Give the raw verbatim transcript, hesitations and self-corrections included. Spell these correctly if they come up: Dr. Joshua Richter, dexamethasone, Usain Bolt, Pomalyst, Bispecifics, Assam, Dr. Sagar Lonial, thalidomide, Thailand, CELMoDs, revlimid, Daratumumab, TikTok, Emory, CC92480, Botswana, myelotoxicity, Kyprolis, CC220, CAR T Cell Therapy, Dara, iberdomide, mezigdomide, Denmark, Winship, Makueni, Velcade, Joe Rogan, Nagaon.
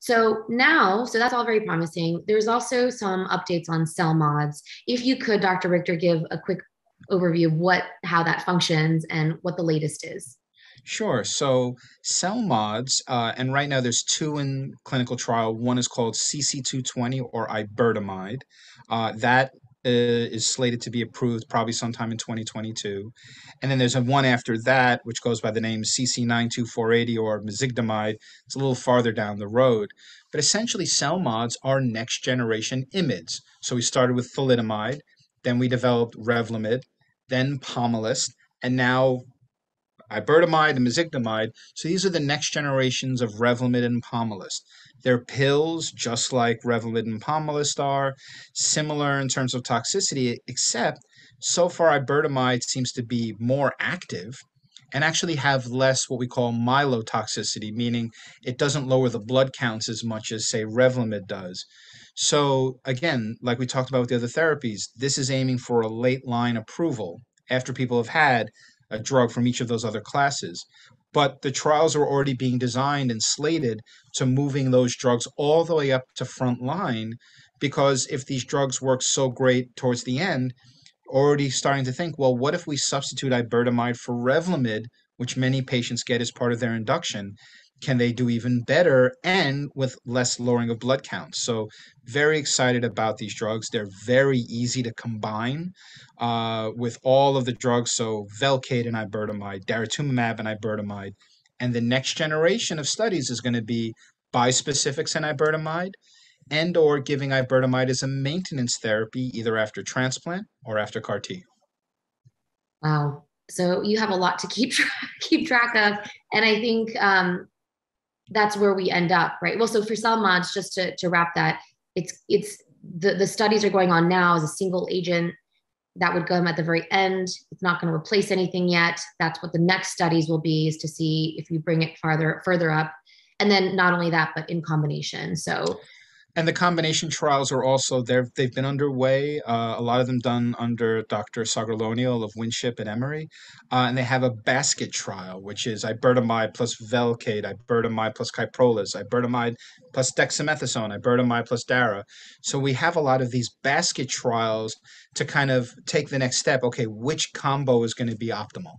So now, so that's all very promising. There's also some updates on CELMoDs. If you could, Doctor Richter, give a quick overview of what, how that functions and what the latest is. Sure. So CELMoDs, uh, and right now there's two in clinical trial. One is called C C two twenty or iberdomide. Uh, that is slated to be approved probably sometime in twenty twenty-two. And then there's a one after that, which goes by the name C C nine two four eight zero or mezigdomide. It's a little farther down the road. But essentially, CELMoDs are next generation I M I Ds. So we started with thalidomide, then we developed revlimid, then Pomalyst, and now iberdomide and mezigdomide. So these are the next generations of revlimid and Pomalyst. They're pills just like revlimid and Pomalyst are, similar in terms of toxicity, except so far iberdomide seems to be more active and actually have less what we call myelotoxicity, meaning it doesn't lower the blood counts as much as, say, revlimid does. So again, like we talked about with the other therapies, this is aiming for a late line approval after people have had a drug from each of those other classes. But the trials are already being designed and slated to moving those drugs all the way up to front line, because if these drugs work so great towards the end, already starting to think, well, what if we substitute iberdomide for Revlimid, which many patients get as part of their induction? Can they do even better and with less lowering of blood counts? So very excited about these drugs. They're very easy to combine uh, with all of the drugs. So Velcade and iberdomide, Daratumumab and iberdomide. And the next generation of studies is going to be bispecifics and iberdomide, and or giving iberdomide as a maintenance therapy either after transplant or after C A R T. Wow. So you have a lot to keep, tra keep track of. And I think... Um... that's where we end up, right? Well, so for CELMoDs, just to, to wrap that, it's it's the, the studies are going on now as a single agent that would come at the very end. It's not going to replace anything yet. That's what the next studies will be, is to see if you bring it farther, further up. And then not only that, but in combination. So, and the combination trials are also there. They've been underway, uh, a lot of them done under Doctor Sagar Lonial of Winship and Emory. Uh, and they have a basket trial, which is iberdomide plus Velcade, iberdomide plus Kyprolis, iberdomide plus dexamethasone, iberdomide plus Dara. So we have a lot of these basket trials to kind of take the next step. Okay, which combo is going to be optimal?